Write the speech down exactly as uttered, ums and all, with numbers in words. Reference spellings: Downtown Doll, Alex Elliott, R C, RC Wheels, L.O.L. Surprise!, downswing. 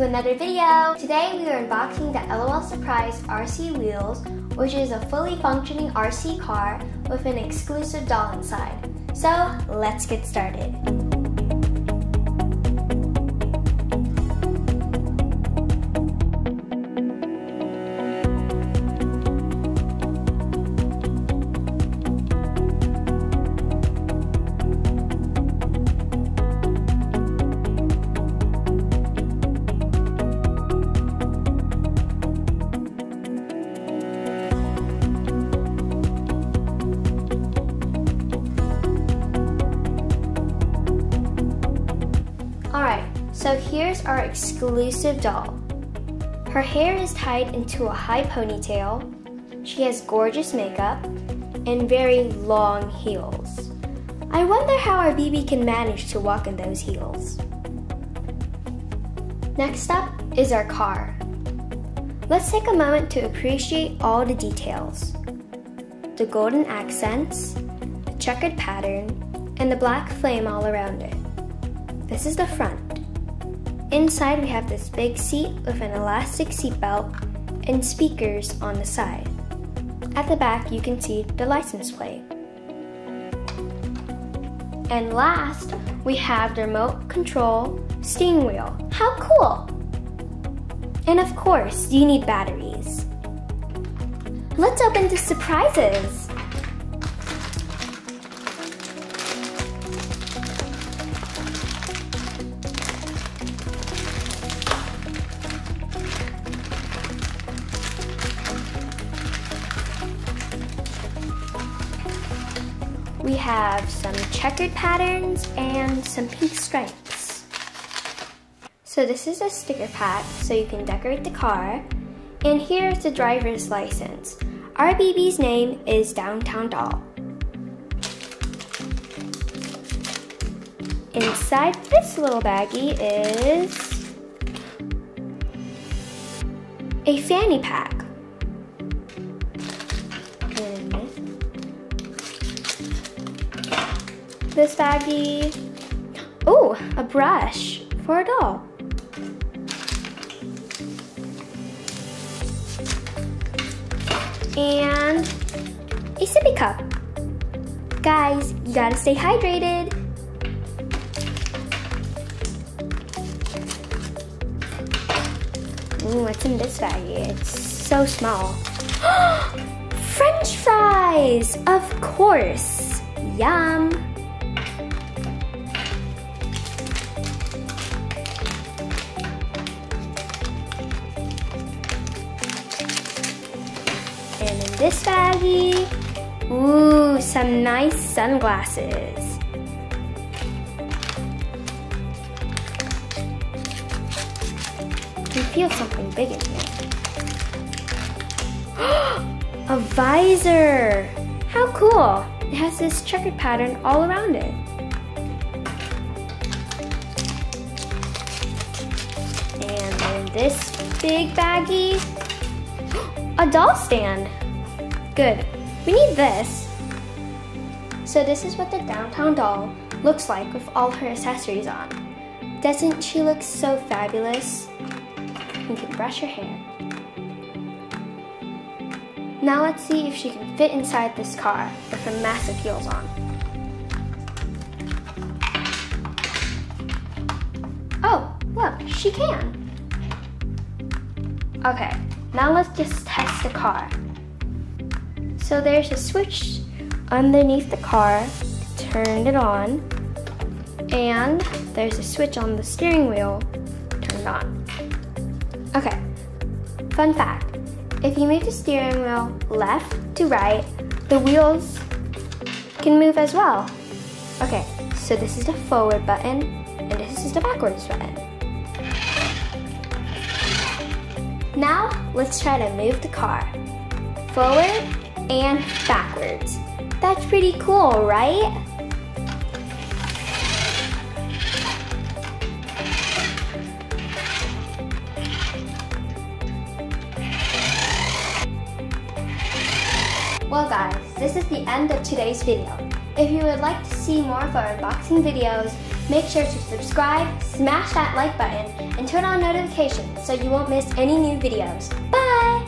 to another video! Today we are unboxing the LOL Surprise R C Wheels, which is a fully functioning R C car with an exclusive doll inside. So let's get started! So here's our exclusive doll. Her hair is tied into a high ponytail. She has gorgeous makeup and very long heels. I wonder how our B B can manage to walk in those heels. Next up is our car. Let's take a moment to appreciate all the details. The golden accents, the checkered pattern, and the black flame all around it. This is the front. Inside we have this big seat with an elastic seat belt and speakers on the side. At the back you can see the license plate. And last, we have the remote control steering wheel. How cool! And of course, you need batteries. Let's open the surprises! We have some checkered patterns and some pink stripes. So this is a sticker pack so you can decorate the car. And here's the driver's license. Our B B's name is Downtown Doll. Inside this little baggie is a fanny pack. This baggie. Oh, a brush for a doll. And a sippy cup. Guys, you gotta stay hydrated. Ooh, what's in this baggie? It's so small. French fries! Of course! Yum! And in this baggie, ooh, some nice sunglasses. I can feel something big in here. A visor! How cool! It has this checkered pattern all around it. And in this big baggie, a doll stand. Good. We need this. So this is what the Downtown Doll looks like with all her accessories on. Doesn't she look so fabulous? You can brush her hair. Now let's see if she can fit inside this car with her massive heels on. Oh, look, she can. Okay. Now let's just test the car. So there's a switch underneath the car, turned it on, and there's a switch on the steering wheel, turned on. Okay, fun fact, if you move the steering wheel left to right, the wheels can move as well. Okay, so this is the forward button, and this is the backwards button. Now, let's try to move the car forward and backwards. That's pretty cool, right? Well guys, this is the end of today's video. If you would like to see more of our unboxing videos, Make sure to subscribe, smash that like button, and turn on notifications so you won't miss any new videos. Bye!